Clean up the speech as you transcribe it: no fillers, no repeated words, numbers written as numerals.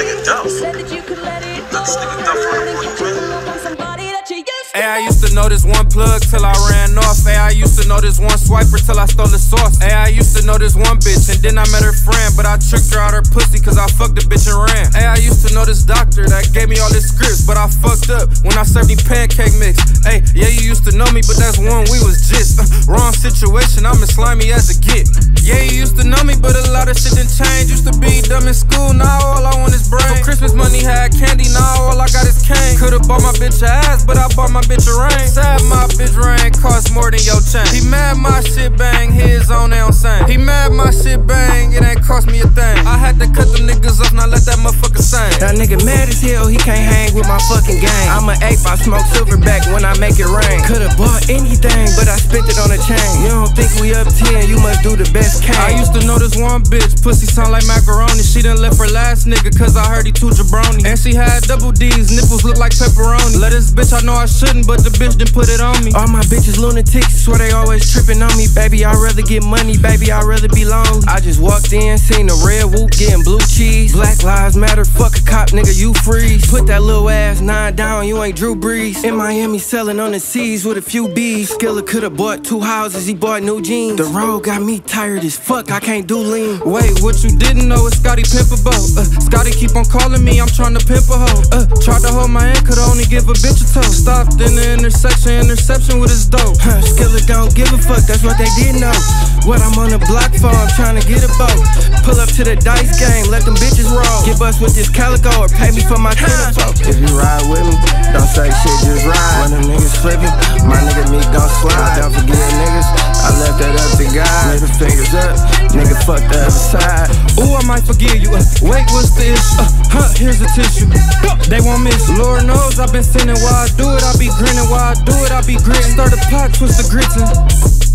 Ay, I used to know this one plug till I ran off. Ay, I used to know this one swiper till I stole the sauce. Ay, I used to know this one bitch, and then I met her friend, but I tricked her out her pussy cause I fucked the bitch and ran. Ay, I used to know this doctor that gave me all this scripts, but I fucked up when I served the pancake mix. Ay, yeah, you used to know me, but that's one we was just wrong situation, I'm as slimy as it get. Yeah, you used to know me, but a lot of shit didn't change. Used to be dumb in school, now all I want is brain. For Christmas money had candy, now all I got is cane. Could've bought my bitch her ass, but I bought my bitch a ring. Sad my bitch ring cost more than your chain. He mad my shit bang, his own ain't same. He mad my shit bang, it ain't cost me a thing. I had to cut them niggas off, now let that motherfucker sing. That nigga mad as hell, he can't hang with my fucking gang. I'm an ape, I smoke silverback when I make it rain. Could've bought anything, but I spent it on a chain. You don't think we up 10, you must do the best can. I used to know this one bitch, pussy sound like macaroni. She done left her last nigga cause I heard he too jabroni. And she had double D's, nipples look like pepperoni. Let this bitch, I know I shouldn't, but the bitch didn't put it on me. All my bitches lunatics, swear they always tripping on me. Baby, I'd rather get money, baby, I'd rather be lonely. I just walked in, seen the red whoop, getting blue cheese. Black lives matter, fuck a cop, nigga, you freeze. Put that little ass 9 down, you ain't Drew Brees. In Miami, selling on the seas with a few B's. Skilla could've bought 2 houses, he bought new jeans. The road got me tired as fuck, I can't do lean. Wait, what you didn't know is Scotty pimpable. Scotty keep on calling me, I'm trying to pimp a hoe. Tried to hold my hand, could've only give a bitch a toe. Stopped in the interception with his dope. Skilla don't give a fuck, that's what they did know. What I'm on the block for, I'm trying to get a boat. Pull up to the dice game, let them bitches roll. Give us with this calico or pay me for my kinderfolk. If you ride with me, don't say shit, just ride. When them niggas flippin', my nigga me gon' slide. Don't forget niggas, I left that up to God. Nigga fingers up, nigga fuck the other side. Ooh, I might forgive you, wait, what's the issue? Here's a tissue, they won't miss. Lord knows I've been sinning, why I do it, I be grinning, why I do it, I be grittin'. Start a plot, twist the grits and